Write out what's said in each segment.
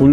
Un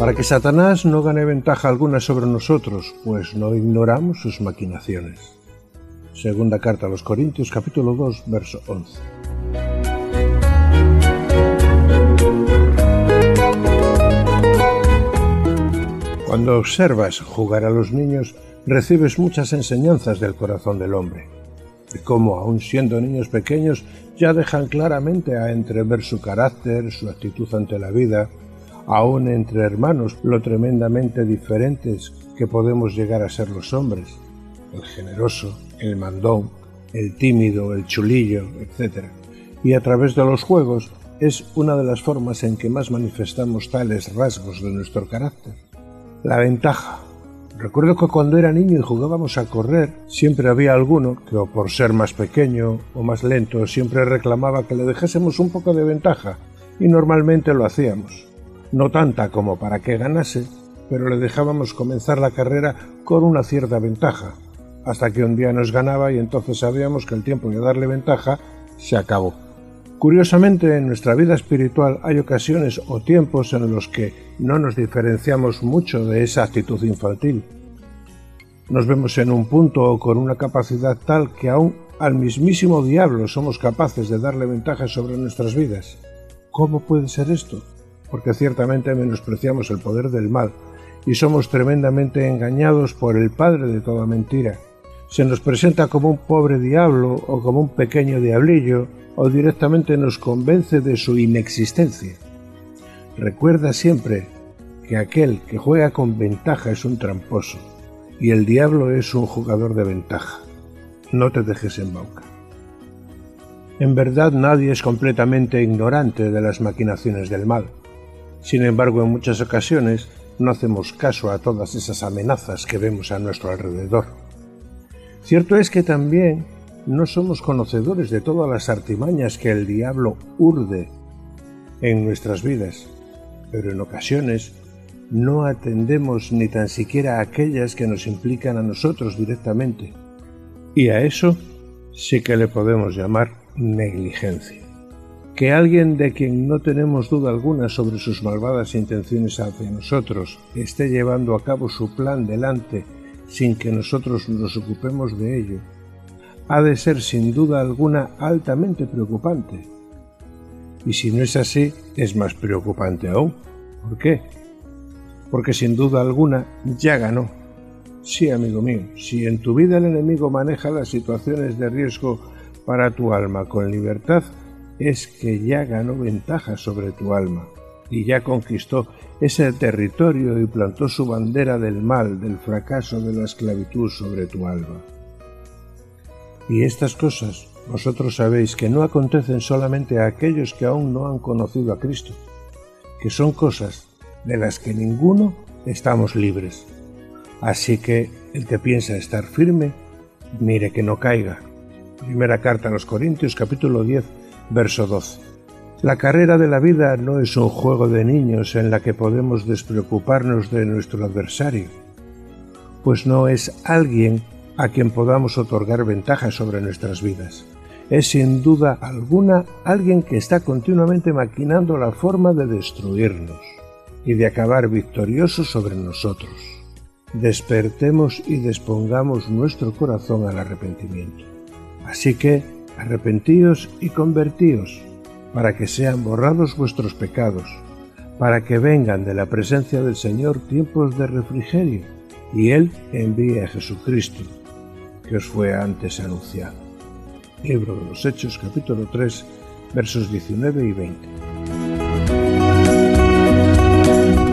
Para que Satanás no gane ventaja alguna sobre nosotros, pues no ignoramos sus maquinaciones. Segunda carta a los Corintios, capítulo 2, verso 11. Cuando observas jugar a los niños, recibes muchas enseñanzas del corazón del hombre, y cómo, aun siendo niños pequeños, ya dejan claramente a entrever su carácter, su actitud ante la vida, aún entre hermanos, lo tremendamente diferentes que podemos llegar a ser los hombres: el generoso, el mandón, el tímido, el chulillo, etc. Y a través de los juegos es una de las formas en que más manifestamos tales rasgos de nuestro carácter. La ventaja. Recuerdo que cuando era niño y jugábamos a correr, siempre había alguno que, o por ser más pequeño o más lento, siempre reclamaba que le dejásemos un poco de ventaja, y normalmente lo hacíamos. No tanta como para que ganase, pero le dejábamos comenzar la carrera con una cierta ventaja, hasta que un día nos ganaba y entonces sabíamos que el tiempo de darle ventaja se acabó. Curiosamente, en nuestra vida espiritual hay ocasiones o tiempos en los que no nos diferenciamos mucho de esa actitud infantil. Nos vemos en un punto o con una capacidad tal que aún al mismísimo diablo somos capaces de darle ventaja sobre nuestras vidas. ¿Cómo puede ser esto? Porque ciertamente menospreciamos el poder del mal y somos tremendamente engañados por el padre de toda mentira. Se nos presenta como un pobre diablo o como un pequeño diablillo, o directamente nos convence de su inexistencia. Recuerda siempre que aquel que juega con ventaja es un tramposo y el diablo es un jugador de ventaja. No te dejes embaucar. En verdad, nadie es completamente ignorante de las maquinaciones del mal. Sin embargo, en muchas ocasiones no hacemos caso a todas esas amenazas que vemos a nuestro alrededor. Cierto es que también no somos conocedores de todas las artimañas que el diablo urde en nuestras vidas, pero en ocasiones no atendemos ni tan siquiera a aquellas que nos implican a nosotros directamente, y a eso sí que le podemos llamar negligencia. Que alguien de quien no tenemos duda alguna sobre sus malvadas intenciones hacia nosotros esté llevando a cabo su plan delante sin que nosotros nos ocupemos de ello, ha de ser sin duda alguna altamente preocupante. Y si no es así, es más preocupante aún. ¿Por qué? Porque sin duda alguna ya ganó. Sí, amigo mío, si en tu vida el enemigo maneja las situaciones de riesgo para tu alma con libertad, es que ya ganó ventaja sobre tu alma y ya conquistó ese territorio y plantó su bandera del mal, del fracaso, de la esclavitud sobre tu alma. Y estas cosas vosotros sabéis que no acontecen solamente a aquellos que aún no han conocido a Cristo, que son cosas de las que ninguno estamos libres. Así que el que piensa estar firme, mire que no caiga. Primera carta a los Corintios, capítulo 10, verso 12. La carrera de la vida no es un juego de niños en la que podemos despreocuparnos de nuestro adversario, pues no es alguien a quien podamos otorgar ventajas sobre nuestras vidas. Es sin duda alguna alguien que está continuamente maquinando la forma de destruirnos y de acabar victorioso sobre nosotros. Despertemos y dispongamos nuestro corazón al arrepentimiento. Así que arrepentíos y convertíos, para que sean borrados vuestros pecados, para que vengan de la presencia del Señor tiempos de refrigerio, y Él envíe a Jesucristo, que os fue antes anunciado. Libro de los Hechos, capítulo 3, versos 19 y 20.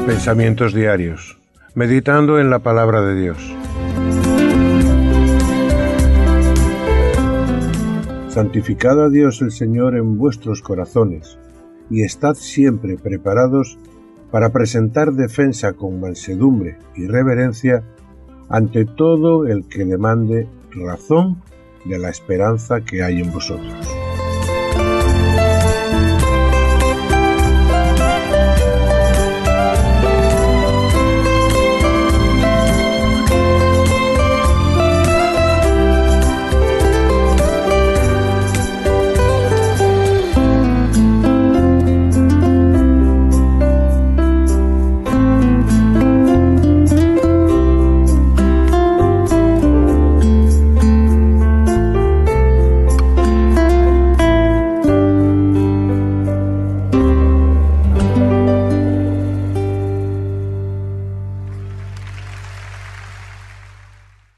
Pensamientos diarios, meditando en la palabra de Dios. Santificad a Dios el Señor en vuestros corazones, y estad siempre preparados para presentar defensa con mansedumbre y reverencia ante todo el que demande razón de la esperanza que hay en vosotros.